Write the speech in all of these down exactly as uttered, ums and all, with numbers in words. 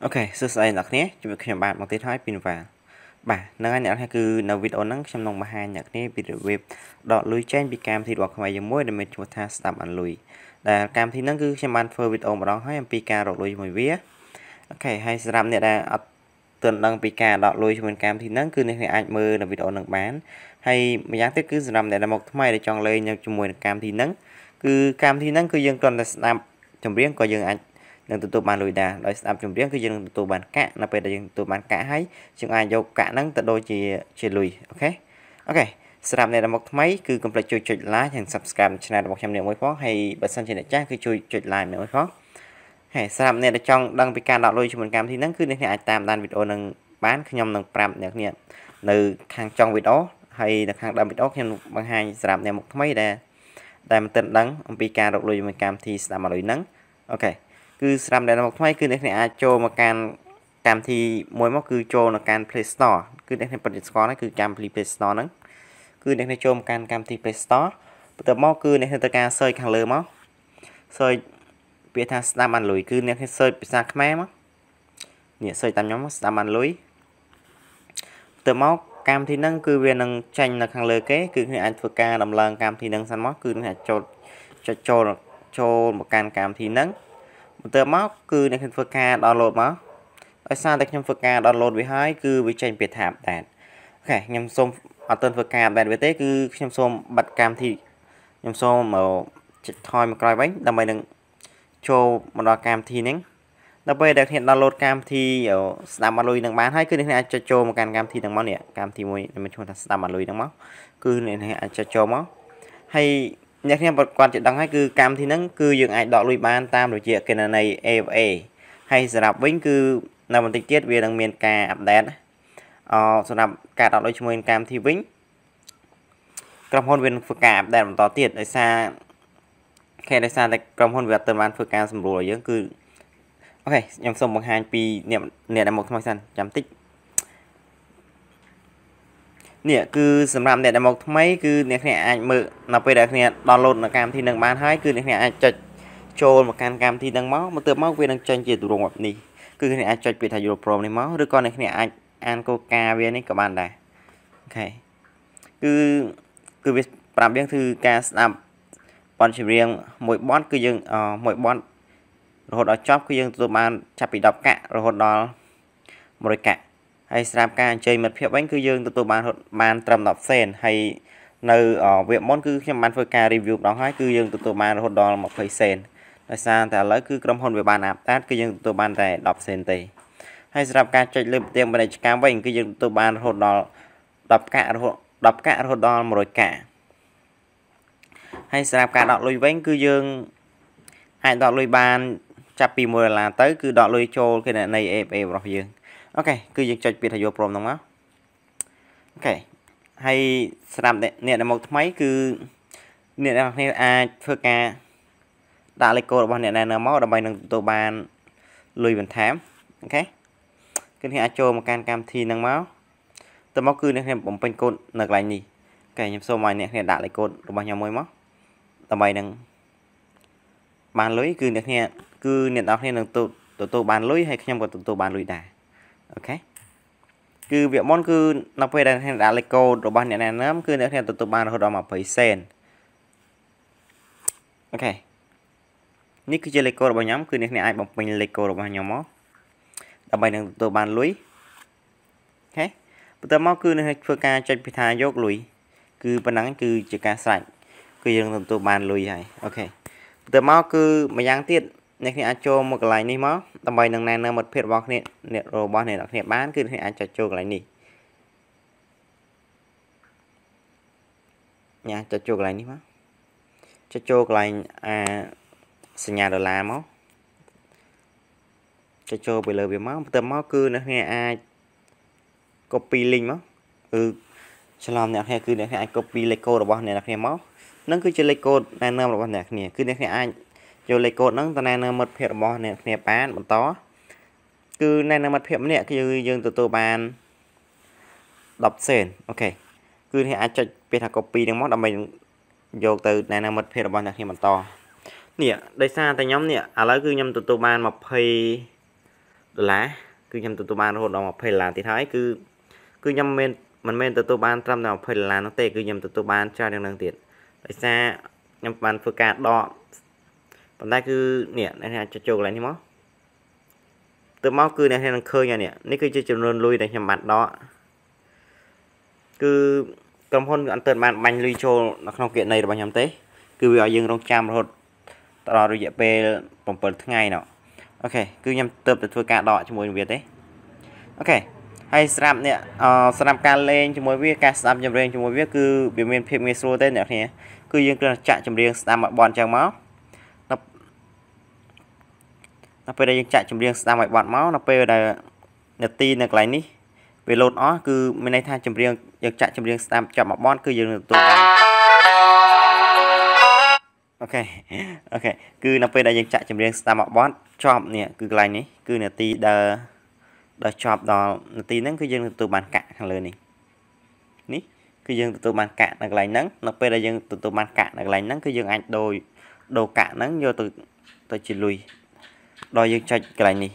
Ok, sơ sài nặc nhé, chúng mình bạn một tiết thoại pin vàng. Bà, nâng anh nhận cứ nấu video nắng trong lòng bà hai nhạc nhé, bị web đọt lùi trên bị cam thì đọt không giống mối để mình chúng ta tạm ăn lùi. Đà cam thì nắng cứ xem bàn phơi video mà đó hỏi em pê ca đọt lùi mình vía. Ok, hay làm này là tuần đăng pê ca đọt lùi cho mình cam thì nắng cứ nên anh mơ là video nắng bán. Hay mình nhắn tiếp cứ làm này là một thứ mai để chọn lên nhau cho mùi cam thì nắng cứ cam thì nắng cứ dân tuần là làm trồng riêng coi dân anh. Nên tụi tụi bạn lùi đà, đói sạp chung riêng cứ dân tụi tụi bạn cả, nạp bây giờ dân tụi bạn cả hay chúng ai dâu cả nắng tự đôi chỉ lùi, ok? Ok, sạp này là một máy, cứ complete chui chuột like, hẹn subscribe channel là một trăm điểm mới khó, hay bật xanh trên đại trác cứ chui chuột like mới khó. Hãy sạp này là trong đăng bị can đạo lùi cho mình cam thì nắng cứ đến hẹn tạm đàn video nâng bán khi nhầm nâng pram nhạc nhạc nữ hàng trong video hay là hàng đăng video khi nhầm bằng hai sạp này một máy đà đàm tận đắng, ông pê ca đạo lùi cho mình cam thì sạp mà lùi nắng, ok? Cứ làm để là một máy cứ để này cho mà can cam thì mỗi móc cứ cho là can Play Store cứ để này Play Store cứ cam Play Store nắng cứ để này cho một can cam thì Play Store từ móc cứ để này từ can sơi càng lơ móc sơi bị thằng Slam ăn lùi cứ để này sơi bị sang khmé móc nhẹ sơi tam nhóm Slam ăn lùi từ móc cam thì nâng cứ về nâng tranh là càng lơ kế cứ này anh vừa can làm lần cam thì nâng san móc cứ này cho cho cho cho một can cam thì nâng từ móc cứ để phần ca download máu ở xa để nhầm phần ca download với hai cứ với tranh biệt thảm đạn khỏe nhầm xôm ở tên phần ca đạn với tế cứ nhầm xôm bật cam thì nhầm xôm màu thôi một cái bánh là mày đừng cho một đo cam thì nén là bây được hiện download cam thì ở làm mà lùi đằng bán hai cứ đến này cho cho một can cam thì đằng máu nè cam thì môi mình cho làm mà lùi đằng máu cứ này này cho cho máu hay nhắc nhé một quan trọng đăng hay cứ cam thì nắng cứ dừng ai đọ lùi ban tam rồi chị cái này eva hay sẽ đọc vĩnh cứ là một tình tiết về đằng miền cà ập đen ờ sẽ đọc cả đọ lùi cho mình cam thì vĩnh cầm hôn viên phật cà ập đen tỏ tiệt ở xa khe đây xa tại cầm hôn việt tân ban phật ca sầm rồi dưỡng cứ ok nhầm sông bằng hai pi niệm niệm là một thằng sàn chấm tích nè cứ sầm làm để một máy cứ nè nè anh mượn là bây giờ nè download là cam thì đừng bán hai cứ nè nè anh chật trôi một can cam thì đừng máu một tựa máu về đang tranh chỉ tụ một nì cứ nè anh chật bị thay pro này máu đứa con này nè anh ăn coca về này các bạn này ok cứ cứ việc làm riêng thư ca làm bọn chỉ riêng mỗi bọn cứ dừng mỗi bọn rồi đó chóp cứ dừng tụi bạn chặt bị đọc cả rồi đó một cả hay làm ca chơi mật phiếu bánh cứ dương tụi bạn hột bàn trầm đọc sen hay nơi ở viện món cứ khi bàn phơi ca review đó hái cứ dương tụi bạn hột đo một phẩy sen tại sao tại lấy cứ cầm hồn về bàn áp tát cứ dương tụi bạn để đọc sen tì hay làm ca chơi lên tiền bên này cam vành cứ dương tụi bạn hột đo đọc cả hột đọc cả hột đo một rồi cả hay làm ca đọc lùi bánh cứ dương hãy đọc lùi bàn chắp pi mười là tới cứ đọc lùi cho cái này này em em đọc dương ok cứ dịch cho bị thay vô prom đó ok hay làm nè là một máy cứ nè là ai phơi ca đã lấy cô bạn nè này là máu đã bay nâng tụ bàn lùi bình thám ok cái này cho một can cam thì nâng máu tụ máu cứ nè thêm bấm pin côn nực lại nhỉ ok nhầm số mày nè đã lấy côn bao nhiêu mới máu đã bay nâng bàn lưới cứ nè nè cứ nè đọc nè nâng tụ tụ tụ bàn lưới hay nhầm vào tụ tụ bàn lùi đà ok cứ việc món cứ nó về đây hay đã lấy cô đồ ban này nó cứ nữa theo tụi ban hồi đó mà phải sen ok ní cứ chơi lấy cô đồ nhóm cứ này ai bọc mình lấy cô đồ ban nhóm đó đập bài đường tụi ban lưới ok tụi máu cứ này phơi ca chơi pita dốc lùi cứ bên nắng cứ chơi ca sạch cứ dừng tụi ban lùi này ok tụi máu cứ mà giang tiết này khi anh cho một cái này máu tầm bay đường này là một phiệt bọc này nè robot này là nè bán cứ anh cho cho cái này nha cho cho cái này máu cho cho cái à sinh nhà đô la máu cho cho bây giờ về máu tầm máu cứ nữa nghe ai copy link máu ừ cho làm nè hay cứ để ai copy lấy cô robot này là nè máu nó cứ chơi lấy cô này là robot này nè cứ để anh vô lấy cột nắng này là một phiệt bò này nè bán một tó cứ này là một phiệt nè cứ dương từ từ bàn đọc sền ok cứ thì ai cho biết là copy đang mất là mình vô từ này là một phiệt bò này khi mà to nè đây xa tay nhóm nè à lấy cứ nhầm từ từ bàn mà phê lá cứ nhầm từ tụ ban hồn đó phải là thì thái cứ cứ nhầm men mình men từ tụ ban trăm nào phải là nó tê cứ nhầm từ tụ ban cho nên năng tiền xa nhầm ban phơi cát đỏ còn đây cứ nè này là cho chụp lại đi máu từ máu cứ này hay là khơi nhà nè nếu cứ chơi chụp luôn lui để nhầm mặt đó cứ cầm hôn anh tận bạn banh lui cho nó không kiện này là bằng nhầm tế cứ bây giờ dừng trong trăm rồi đó rồi dẹp về tổng phần ngày nào ok cứ nhầm tập được thôi cả đỏ cho mọi việc đấy ok hay sắm nè sắm ca lên cho mọi việc ca sắm cho riêng cho mọi việc cứ biểu miền phim metro tên nè thì cứ riêng là chạy chấm riêng sắm mọi bọn trang máu nó nó về đây chạy chấm riêng sắm mọi bọn máu nó về đây là tin được lại ní về lột nó cứ mình này tha chấm riêng được chạy chấm riêng sắm chọn mọi bọn cứ dừng tụ ok ok cứ nằm về đây chạy chấm riêng sắm mọi bọn chọn nè cứ lại ní cứ là ti đờ đợt chọp đó tí nắng cứ dân từ bàn cạn hàng lớn này ní cứ dân từ bàn cạn là lại nắng nó về đây dân từ bàn cạn là lại nắng cứ dân anh đôi đồ cạn nắng vô từ tôi chỉ lùi đòi dân chạy cái này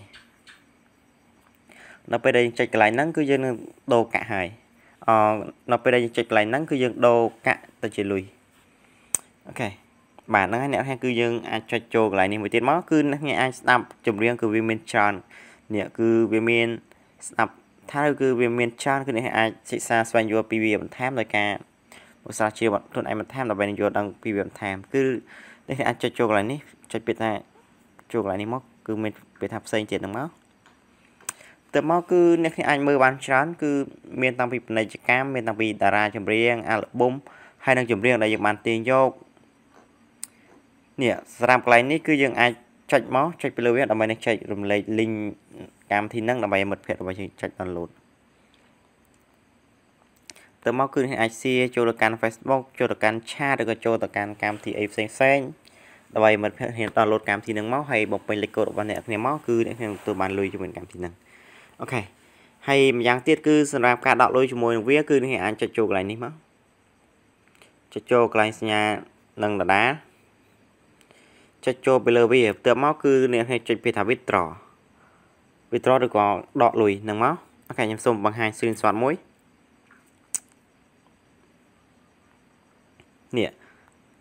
nó về đây chạy lại nắng cứ dân đồ cạn hài ờ, nó về đây chạy lại nắng cứ dân đồ cạn tôi chỉ lùi ok bản năng này hay cứ dân anh chạy trộn lại này một tiếng máu cứ nghe anh nằm chụp riêng cứ viên tròn nè cứ về miền sập tháo cứ về miền tròn cứ này ai xịt xa xoay vô pv bằng tham rồi cả một sao chia bọn luôn ai mà tham là bên vô đang pv bằng tham cứ đây là cho chuột lại ní cho biết này chuột lại ní móc cứ mình bị thập xây chết đằng máu từ máu cứ nếu khi anh mơ ban tròn cứ miền tăng vịt này chỉ cam miền tăng vịt đà ra chấm riêng album hay đang chấm riêng là việc bàn tiền vô nè làm lại ní cứ dừng ai chạy máu chạy pelo biết là mình chạy rùm lấy linh cam thì nâng là bài mật phẹt và chạy toàn lột từ máu cứ hay ai cho được can Facebook cho được can chat được cho được can cam thì ấy xanh xanh là bài mật phẹt hiện toàn lột cam thì nâng máu hay bọc bên lịch cột và nẹt nẹt máu cứ để từ bàn lùi cho mình cam thì nâng ok hay giang tiết cứ làm cả đạo lôi cho mồi vía cứ hay anh chạy trộn lại ní máu chạy trộn lại nhà nâng là đá cho cho bây giờ tựa máu cứ nên hay chơi thả vít trò vít trò được có đọ lùi nâng máu ok nhầm xôm bằng hai xuyên xoắn mũi nè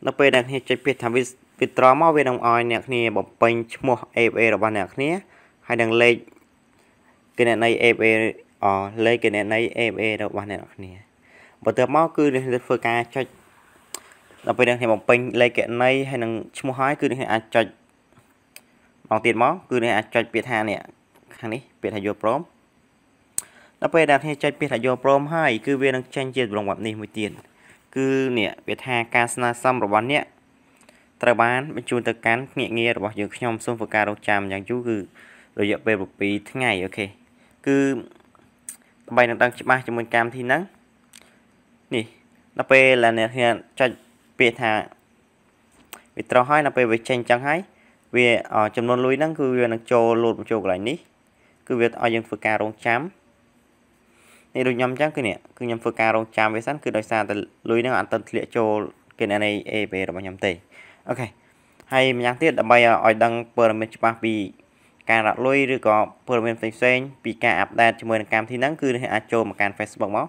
nó bây đang hay chơi thả vít vít trò máu về đồng oi nè nè bọc bánh mua ép e rồi bạn nè nè hay đang lấy cái này này ép e ờ lấy cái này này ép e rồi bạn nè nè và tựa máu cứ nên phơi ca cho nó bây đang thì một pin lấy cái này hay năng mua hái cứ để anh chạy bằng tiền máu cứ để anh chạy biệt hà nè hàng này biệt hà vô prom nó bây đang thì chạy biệt hà vô prom hai cứ về đang tranh chiến bằng bọn này một tiền cứ nè biệt hà casna xong rồi bọn nè tờ bán bên chuột tờ cán nhẹ nghe rồi bọn dừng nhom xong vừa cà đầu chạm nhàng chú cứ rồi dẹp về một tí thứ ngày ok cứ bây đang tăng ba cho mình cam thì nắng nè nó bây là nè hiện chạy biệt hà biệt trò hai là về về tranh chẳng hay về ở chấm non lối năng cứ về năng trồ lột một trồ lại ní cứ việc ở dân phơi cà rong chám này đôi nhầm chắc cái nè cứ nhầm phơi cà rong chám với sẵn cứ đôi xa từ lối năng ăn tận lệ trồ cái này này e về rồi nhầm tề ok hay mình nhắn tiếp là bây giờ ở đăng permanent chụp vì cà rạ lối rồi có permanent phơi xuyên vì cà update cho mình cam thì năng cứ để ăn trồ mà cà Facebook máu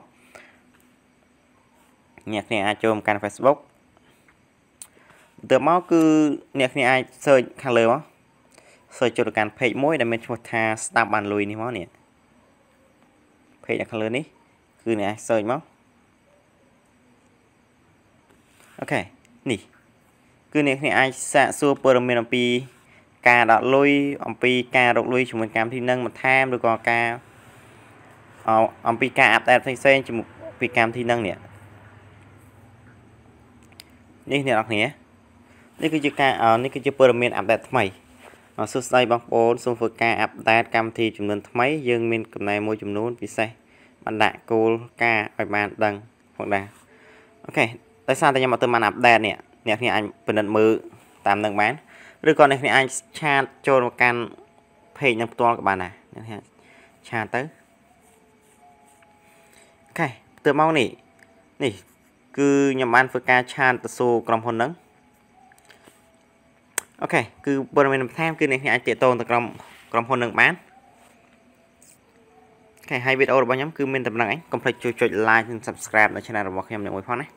nhạc này ăn trồ mà cà Facebook từ máu cứ nhạc này ai sơi khang lều á sơi cho được can page mỗi để mình cho tha start bàn lùi này máu nè page là khang lều ní cứ này sơi máu ok nỉ cứ nhạc này ai xạ xua pyramid âm pi ca đọt lùi âm pi ca đọt lùi chúng mình cam thì nâng mà tham được còn ca âm pi ca áp đặt thành sen chúng mình cam thì nâng nè ní nè đọc nè đây cứ ca ở đây cứ chơi pyramid update thay mà suốt đây bằng bốn số phơi ca update cam thì chúng mình thay dương mình cầm này môi chúng nôn vì sao bạn đã cô ca bài bàn đằng hoặc là ok tại sao tại nhà mà tôi màn update nè nè thì anh bình định mưa tạm đằng bán rồi còn này thì anh chat cho một can thì nhập to các bạn này chat tới ok từ mau nỉ nỉ cứ nhầm anh phơi ca chat số cầm hồn nắng ok cứ bên mình tham cứ này anh tiệt tôn từ trong trong hồn đường bán hay videoរបស់ខ្ញុំគឺមានតែប៉ុណ្្នឹងឯងកុំភ្លេចជួយចុច like និង subscribe ដល់ channel របស់ខ្ញុំយ៉ាងមួយផងណា